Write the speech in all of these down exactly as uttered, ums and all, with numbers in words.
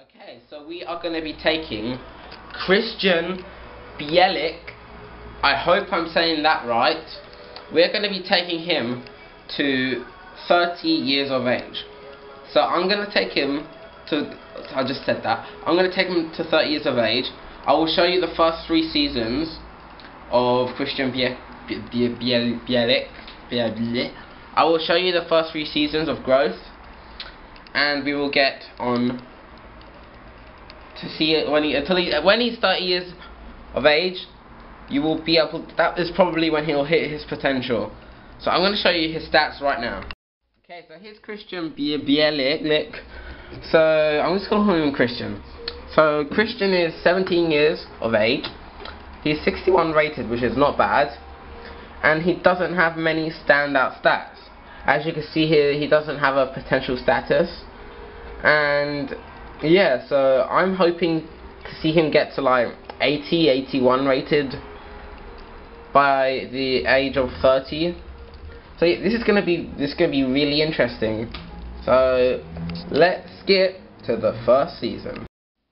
Okay, so we are going to be taking Krystian Bielik. I hope I'm saying that right. We're going to be taking him to thirty years of age. So I'm going to take him to... I just said that. I'm going to take him to thirty years of age. I will show you the first three seasons of Krystian Bielik. I will show you the first three seasons of growth, and we will get on to see it when he until he when he's thirty years of age. You will be able. That is probably when he'll hit his potential. So I'm going to show you his stats right now. Okay, so here's Krystian Bielik. So I'm just going to call him Krystian. So Krystian is seventeen years of age. He's sixty-one rated, which is not bad, and he doesn't have many standout stats. As you can see here, he doesn't have a potential status, and yeah, so I'm hoping to see him get to like eighty, eighty-one rated by the age of thirty. So yeah, this is gonna be this is gonna be really interesting. So let's get to the first season.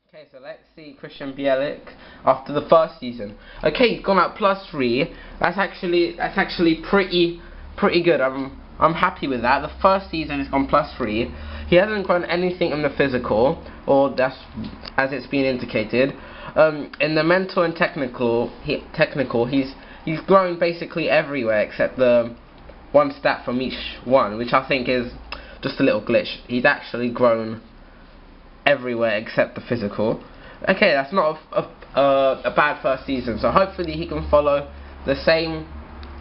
Okay, so let's see Krystian Bielik after the first season. Okay, he's gone out plus three. That's actually that's actually pretty pretty good. I'm I'm happy with that. The first season has gone plus three. He hasn't grown anything in the physical, or that's as it's been indicated. Um, in the mental and technical, he, technical, he's he's grown basically everywhere except the one stat from each one, which I think is just a little glitch. He's actually grown everywhere except the physical. Okay, that's not a a, a, a bad first season. So hopefully he can follow the same.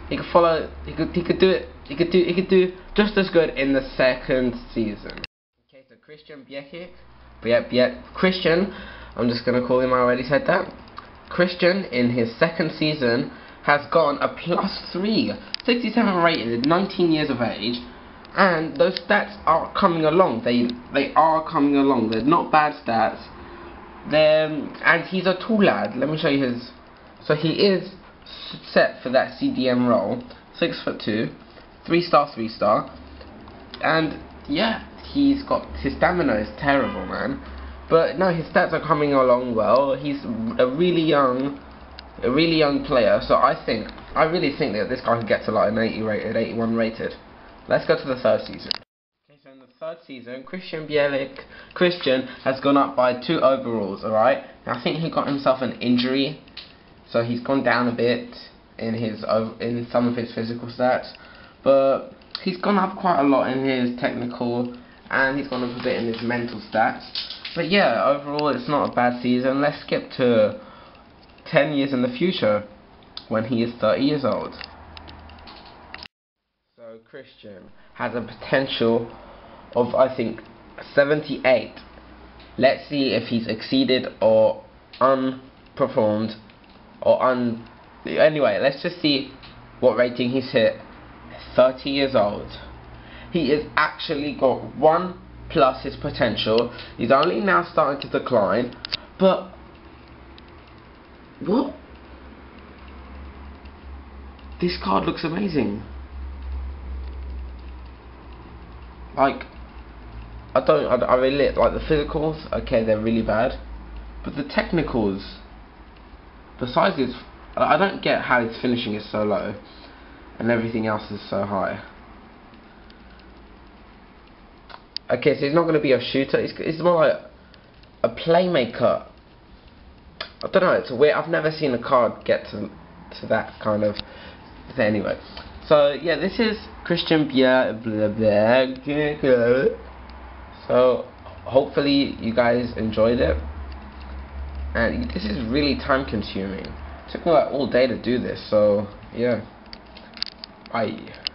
He could follow. He could. He could do it. He could do. He could do just as good in the second season. Okay, so Krystian Bielik, Bielik, Krystian. I'm just gonna call him. I already said that. Krystian in his second season has gone a plus three, sixty-seven rated, nineteen years of age, and those stats are coming along. They they are coming along. They're not bad stats. They're, and he's a tall lad. Let me show you his. So he is set for that C D M role, six foot two, three star, three star, and yeah, he's got his stamina is terrible, man. But no, his stats are coming along well. He's a really young, a really young player. So I think, I really think that this guy can get to like an eighty rated, eighty-one rated. Let's go to the third season. Okay, so in the third season, Krystian Bielik, Krystian has gone up by two overalls. All right, I think he got himself an injury. So he's gone down a bit in his in some of his physical stats, but he's gone up quite a lot in his technical, and he's gone up a bit in his mental stats. But yeah, overall it's not a bad season. Let's skip to ten years in the future when he is thirty years old. So Krystian has a potential of I think seventy-eight. Let's see if he's exceeded or unperformed. Or un anyway, let's just see what rating he's hit. thirty years old. He has actually got one plus his potential. He's only now starting to decline. But what? This card looks amazing. Like I don't, I, I really like the physicals. Okay, they're really bad, but the technicals. The size is, I don't get how his finishing is so low and everything else is so high. Okay, so he's not going to be a shooter, he's, he's more like a playmaker. I don't know, it's weird, I've never seen a card get to to that kind of thing. Anyway, so yeah, this is Krystian Bielik. So hopefully you guys enjoyed it. And this is really time consuming. It took me like all day to do this, so yeah. Bye.